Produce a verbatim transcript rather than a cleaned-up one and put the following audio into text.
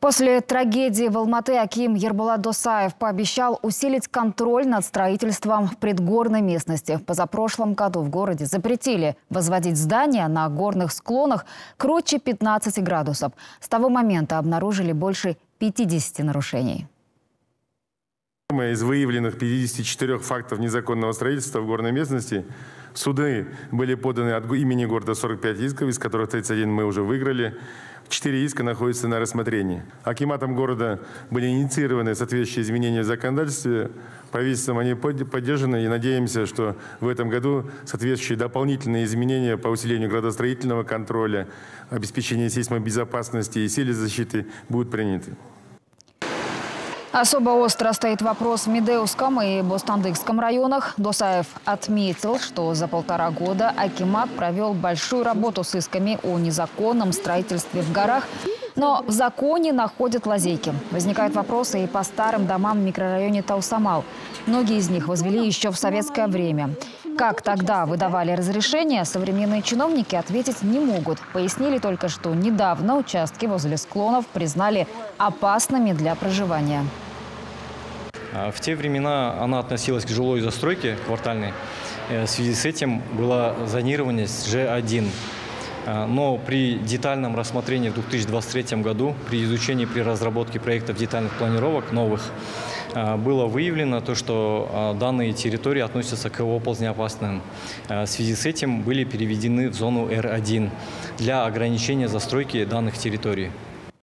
После трагедии в Алматы аким Ерболат Досаев пообещал усилить контроль над строительством в предгорной местности. Позапрошлом году в городе запретили возводить здания на горных склонах круче пятнадцати градусов. С того момента обнаружили больше пятидесяти нарушений. Из выявленных пятидесяти четырёх фактов незаконного строительства в горной местности в суды были поданы от имени города сорок пять исков, из которых тридцать один мы уже выиграли. Четыре иска находятся на рассмотрении. Акиматом города были инициированы соответствующие изменения в законодательстве. Правительством они поддержаны, и надеемся, что в этом году соответствующие дополнительные изменения по усилению градостроительного контроля, обеспечению сейсмобезопасности и силе защиты будут приняты. Особо остро стоит вопрос в Медеуском и Бостандыгском районах. Досаев отметил, что за полтора года акимат провел большую работу с исками о незаконном строительстве в горах. Но в законе находят лазейки. Возникают вопросы и по старым домам в микрорайоне Таусамал. Многие из них возвели еще в советское время. Как тогда выдавали разрешение, современные чиновники ответить не могут. Пояснили только, что недавно участки возле склонов признали опасными для проживания. В те времена она относилась к жилой застройке квартальной. В связи с этим была зонированность Ж один. Но при детальном рассмотрении в две тысячи двадцать третьем году, при изучении, при разработке проектов детальных планировок новых, было выявлено то, что данные территории относятся к оползнеопасным. В связи с этим были переведены в зону Р один для ограничения застройки данных территорий.